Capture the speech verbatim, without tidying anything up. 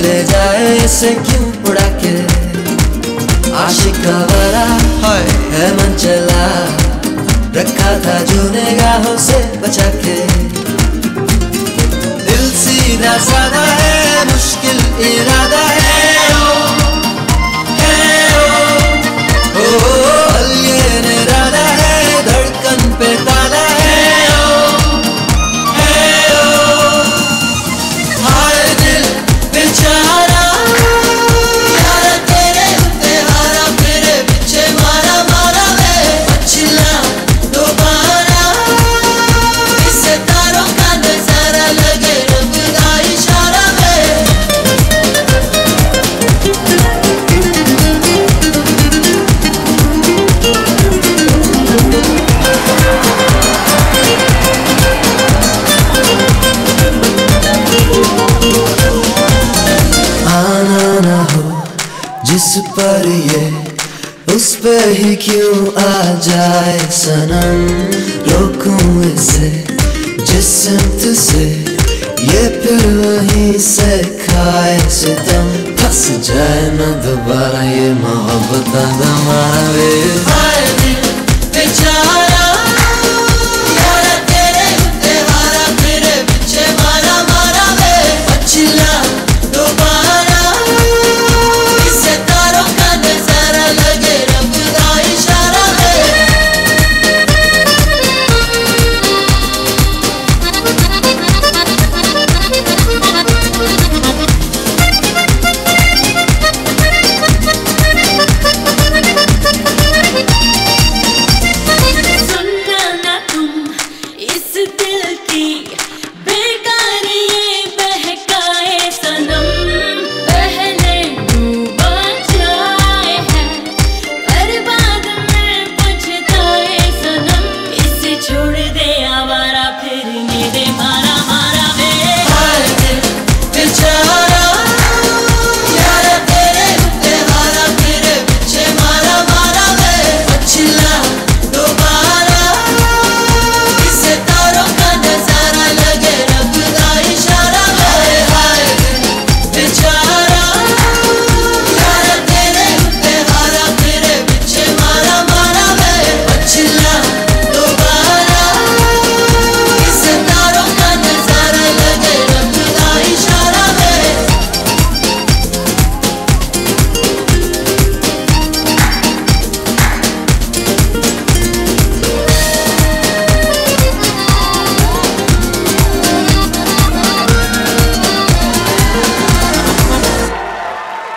रह जाए इसे क्यों उड़ा के आशिका वाला है मन चला रखा था जूने गाहों से बचा के। दिल सीधा साधा है मुश्किल इरादा है ओ है ओ ओ अलग निराला है धड़कन पे ताला है ओ है ओ हाय दिल बेचारा जिस पर ये उस पर ही क्यों आ जाए सनम रोकूं इसे जिस सिमत से ये फिर वहीं से खाए सितम फंस जाए ना दोबारा ये मोहब्बत का दामन।